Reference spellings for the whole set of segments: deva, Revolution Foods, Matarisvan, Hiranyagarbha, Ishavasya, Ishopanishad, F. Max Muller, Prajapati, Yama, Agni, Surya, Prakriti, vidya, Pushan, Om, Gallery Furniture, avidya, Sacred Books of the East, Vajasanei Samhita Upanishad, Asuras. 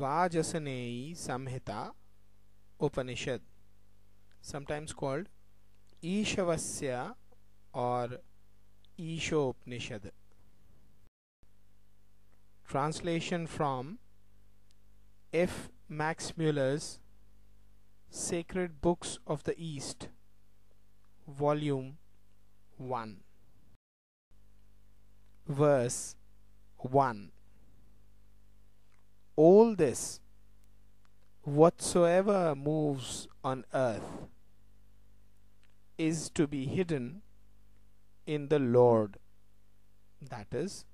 Vajasanei Samhita Upanishad, sometimes called Ishavasya or Ishopanishad. Translation from F. Max Muller's Sacred Books of the East, Volume 1, Verse 1. All this, whatsoever moves on earth, is to be hidden in the Lord, that is,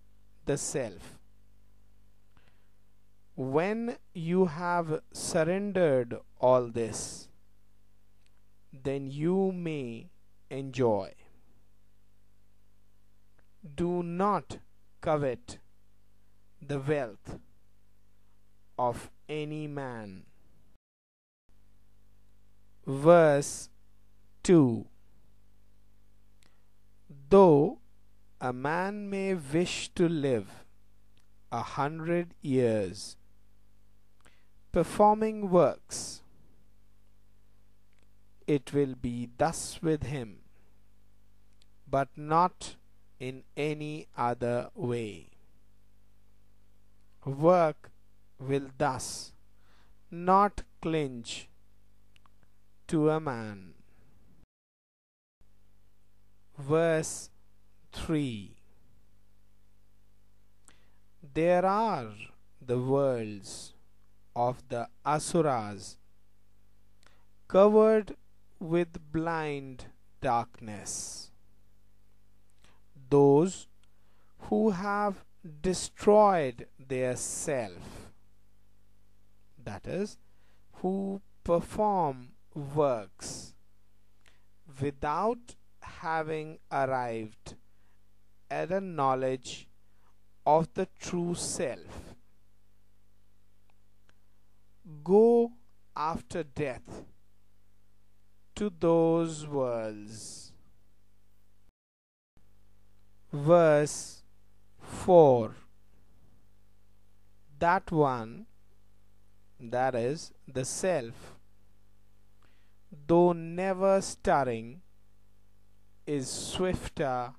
the Self. When you have surrendered all this, then you may enjoy. Do not covet the wealth of any man. Verse 2. Though a man may wish to live 100 years, performing works, it will be thus with him, but not in any other way. Work will thus not clinch to a man. Verse 3. There are the worlds of the Asuras covered with blind darkness. Those who have destroyed their self, that is, who perform works without having arrived at a knowledge of the true self, go after death to those worlds. Verse 4. That one, that is, the self, though never stirring, is swifter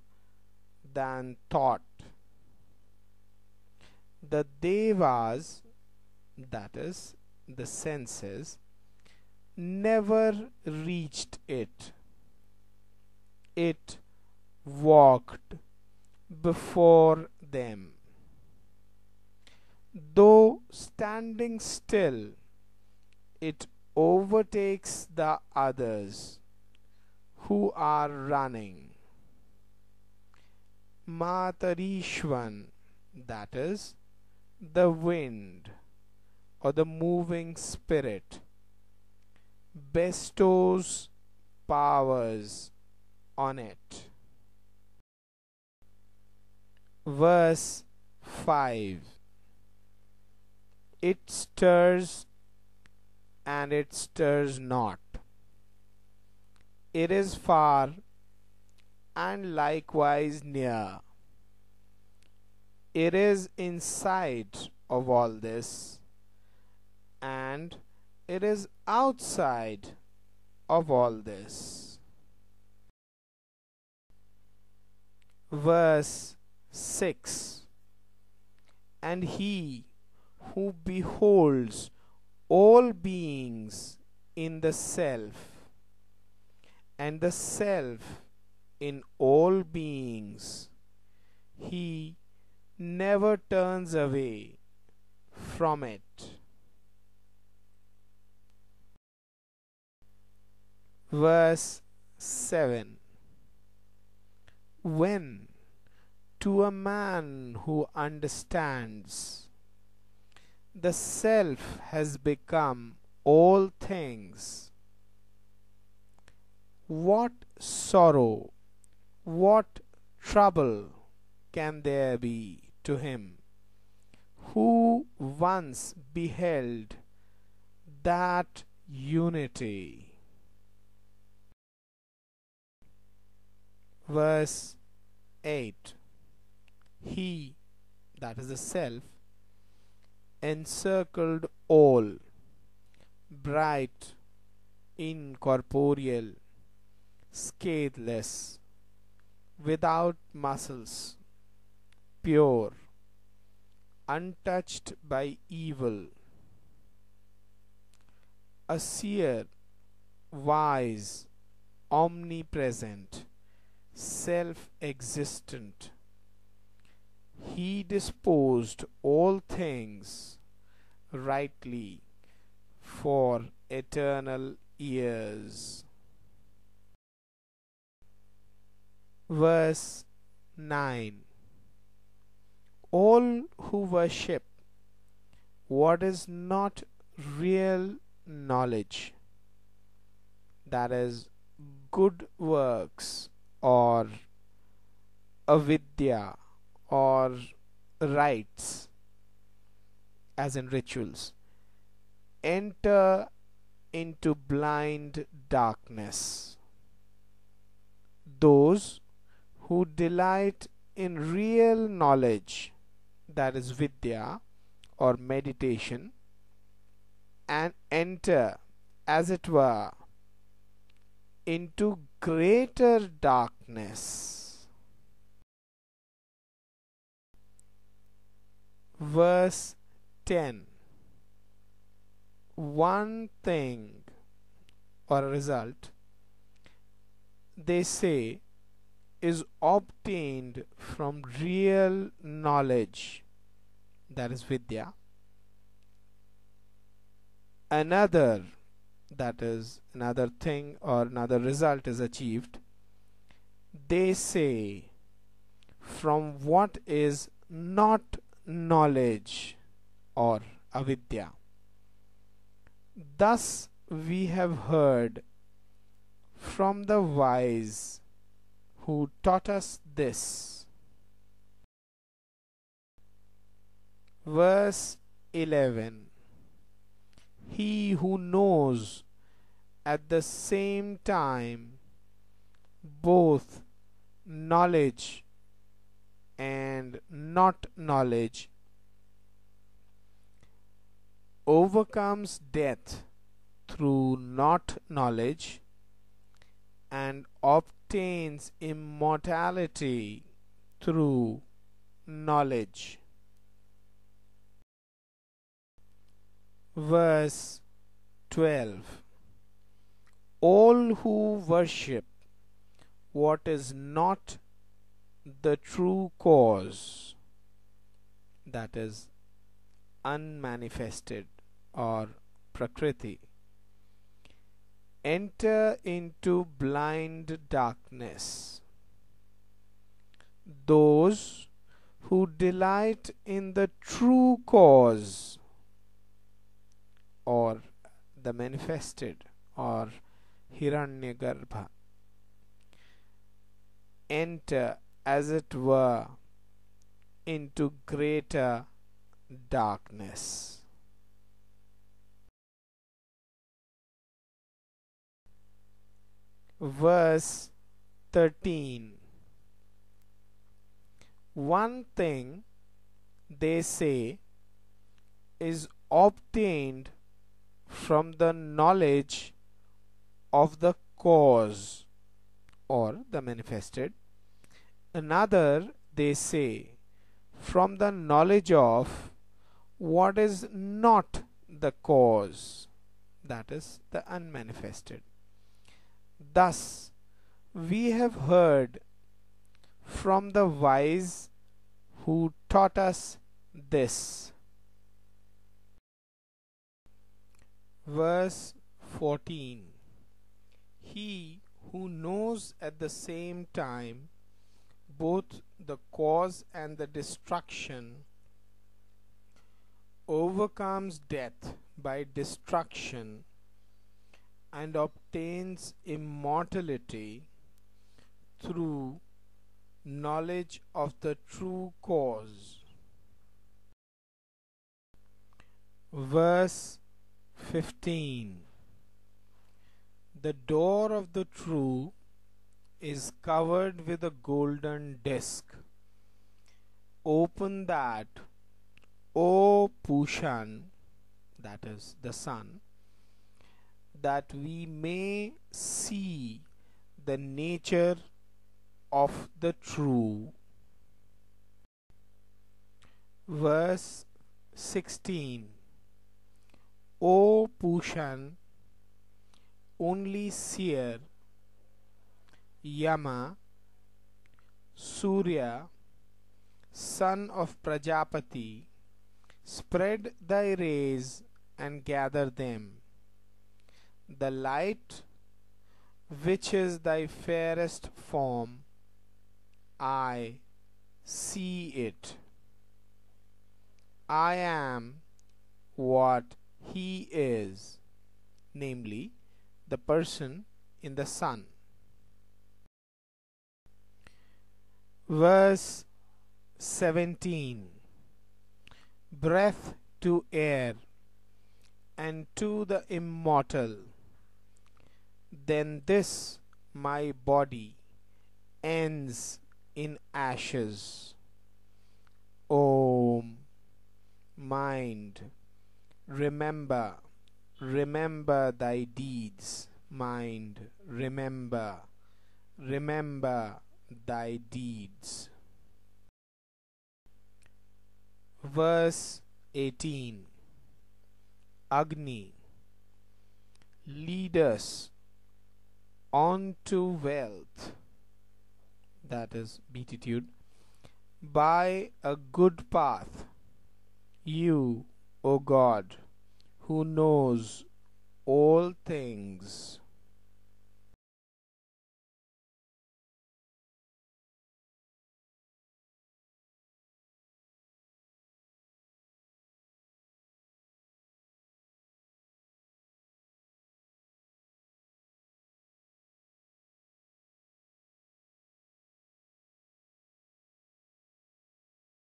than thought. The devas, that is, the senses, never reached it. It walked before them. Though standing still, it overtakes the others who are running. Matarisvan, that is, the wind or the moving spirit, bestows powers on it. Verse 5. It stirs and it stirs not. It is far and likewise near. It is in sight of all this, and it is outside of all this. Verse 6. And he who beholds all beings in the self, and the self in all beings, he never turns away from it. Verse 7. When to a man who understands, the self has become all things, what sorrow, what trouble can there be to him who once beheld that unity? Verse 8. He, that is the self, encircled all, bright, incorporeal, scatheless, without muscles, pure, untouched by evil, a seer, wise, omnipresent, self-existent. He disposed all things rightly for eternal years. Verse 9. All who worship what is not real knowledge, that is, good works or avidya or rites, as in rituals, enter into blind darkness. Those who delight in real knowledge, that is vidya or meditation, and enter, as it were, into greater darkness. Verse 10. One thing or a result, they say, is obtained from real knowledge, that is vidya. Another, that is, another thing or another result is achieved, they say, from what is not knowledge or avidya. Thus we have heard from the wise who taught us this. Verse 11. He who knows at the same time both knowledge and not knowledge overcomes death through not knowledge and obtains immortality through knowledge. Verse 12. All who worship what is not the true cause, that is, unmanifested or Prakriti, enter into blind darkness. Those who delight in the true cause or the manifested or Hiranyagarbha enter, as it were, into greater darkness. Verse 13. One thing, they say, is obtained from the knowledge of the cause or the manifested. Another, they say, from the knowledge of what is not the cause, that is, the unmanifested. Thus we have heard from the wise who taught us this. Verse 14. He who knows at the same time both the cause and the destruction overcomes death by destruction and obtains immortality through knowledge of the true cause. Verse 15. The door of the true is covered with a golden disk. Open that O Pushan, that is the sun, that we may see the nature of the true. Verse 16. O Pushan, only seer, Yama, Surya, son of Prajapati, spread thy rays and gather them. The light, which is thy fairest form, I see it. I am what he is, namely the person in the sun. Verse 17. Breath to air and to the immortal, then this my body ends in ashes. Om, mind, remember, remember thy deeds. Mind, remember, remember thy deeds. Verse 18. Agni, lead us on to wealth, that is beatitude, by a good path. You, O God, who knows all things.